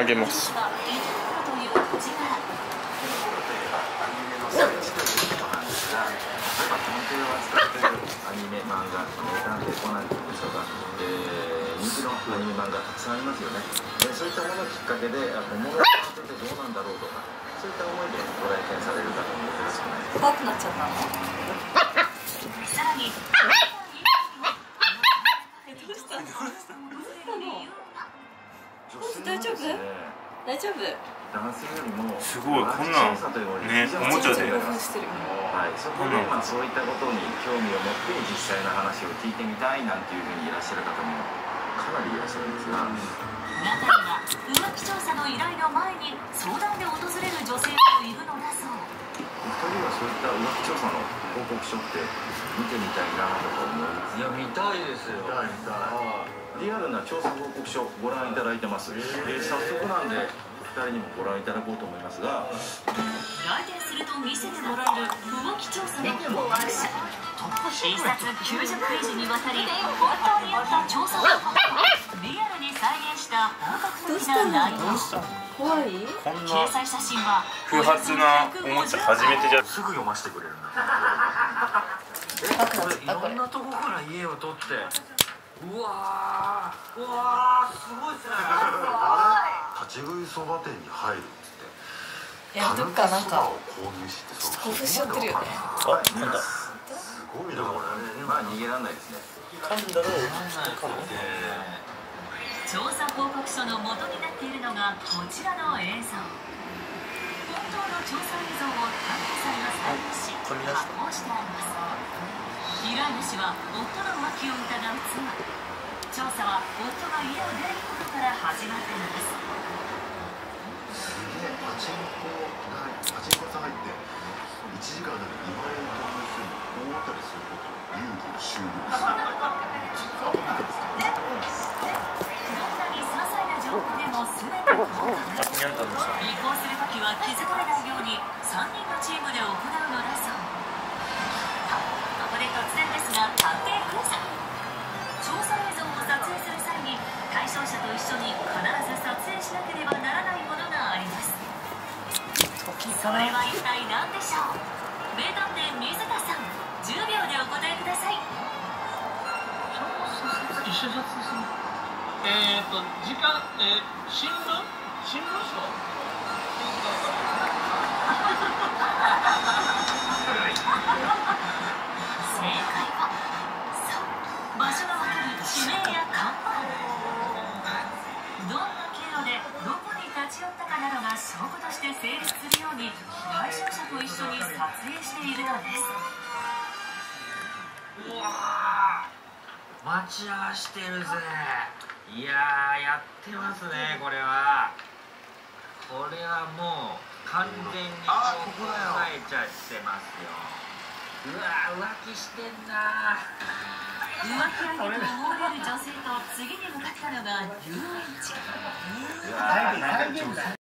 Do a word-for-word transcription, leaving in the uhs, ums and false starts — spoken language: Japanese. あげます。怖くなっちゃったの。大丈夫？大丈夫？すごい、こんなんね、おもちゃで。はい、そこでまあそういったことに興味を持って実際の話を聞いてみたいなんていうふうにいらっしゃる方もかなりいらっしゃるんですが、中には浮気調査の依頼の前に相談で訪れる女性もいるのだそう。お二人はそういった浮気調査の報告書って見てみたいなとか思います。いや、見たいですよ。見たい見たい。リアルな調査報告書をご覧いただいてます。えー、早速なんでふたりにもご覧いただこうと思いますが、来店すると見せてもらえる動き調査の報告書、一冊きゅうじゅっページにわたり本当にあった調査報告をリアルに再現した本格的な内容。怖い？こんな不発なおもちゃ初めてじゃ。すぐ読ませてくれるんだ。え、これいろんなとこから家を取って。うわー、うわー、すごいっすね。立ち食いそば店に入るっつって。いや、どっかなんか購入してそう。興奮しちゃってるよね。あ、なんだ。すごいなこれ。まあ逃げらんないですね。なんだろう。調査報告書の元になっているのがこちらの映像。本当の調査映像を担当者が採用し、加工してあります。依頼主は夫の浮気を疑う妻。調査は夫が家を出ることから始まっています。すげえ、パチンコがパチンコさん入っていちじかんでにまんえん投入するの大当たりすることを勇気を収納している。どんなに些細な情報でも全てを報告。移行するときは気づかれないようにさんにんのチームで行うのだそう。突然ですが、探偵クイズ。調査映像を撮影する際に対象者と一緒に必ず撮影しなければならないものがあります。それは一体何でしょう。名探偵水田さん、じゅうびょうでお答えください。えっと時間、えー、新聞新聞社。正解は、そう、場所が分かる地名や看板。どんな経路でどこに立ち寄ったかなどが証拠として成立するように対象者と一緒に撮影しているのです。うわー、待ち合わせてるぜ。いやー、やってますね。これはこれはもう完全にここを抑えちゃってますよ。うわー、浮気してんな。浮気相手と思われる女性と次に向かったのが遊園地。